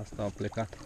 Asta a plecat.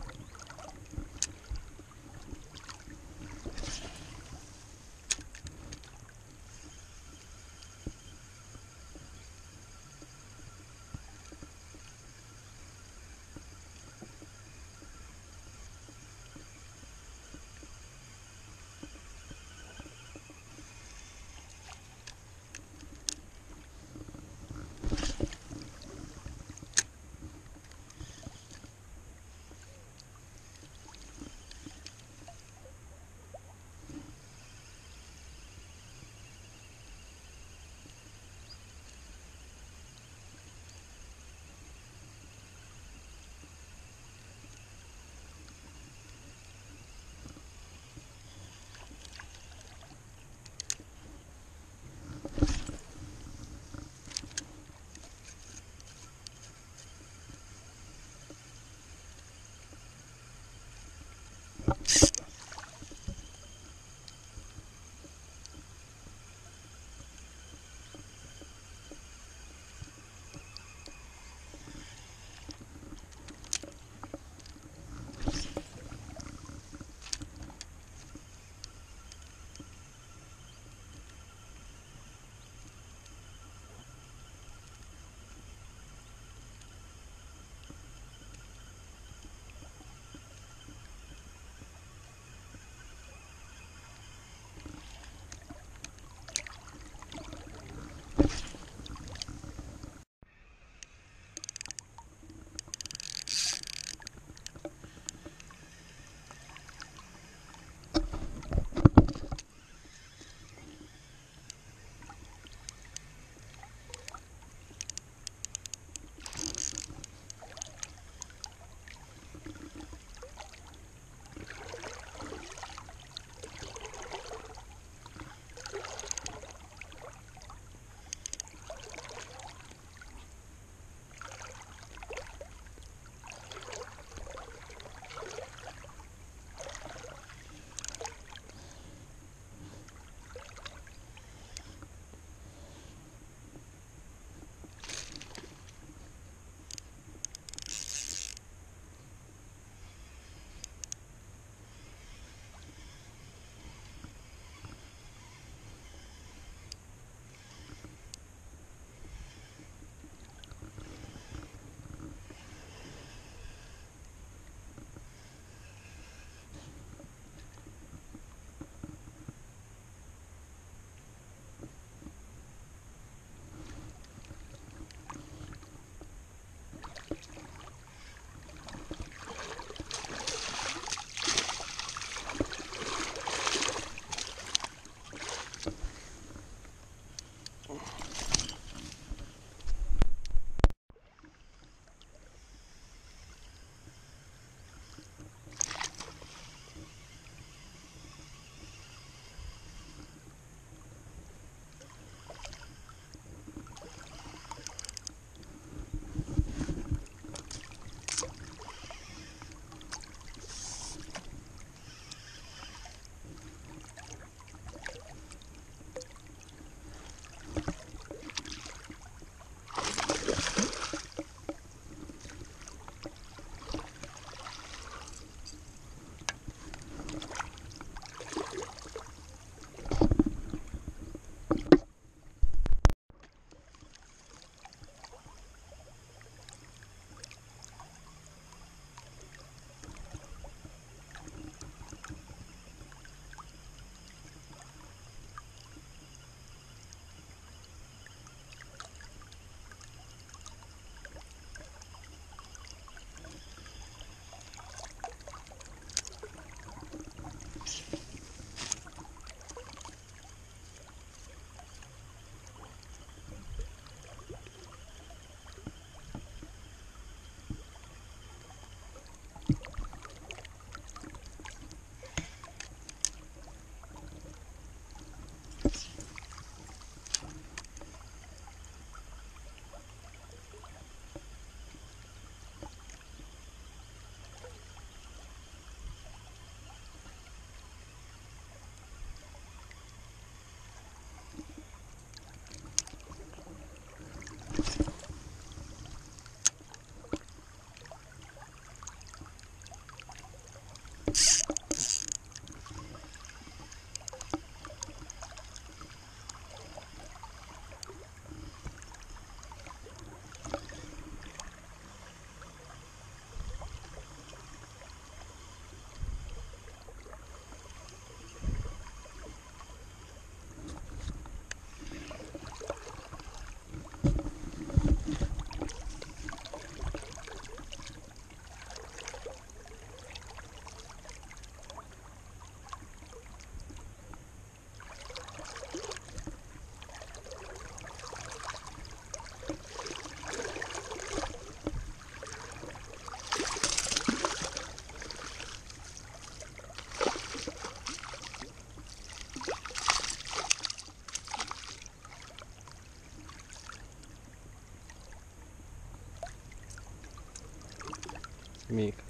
Семейка.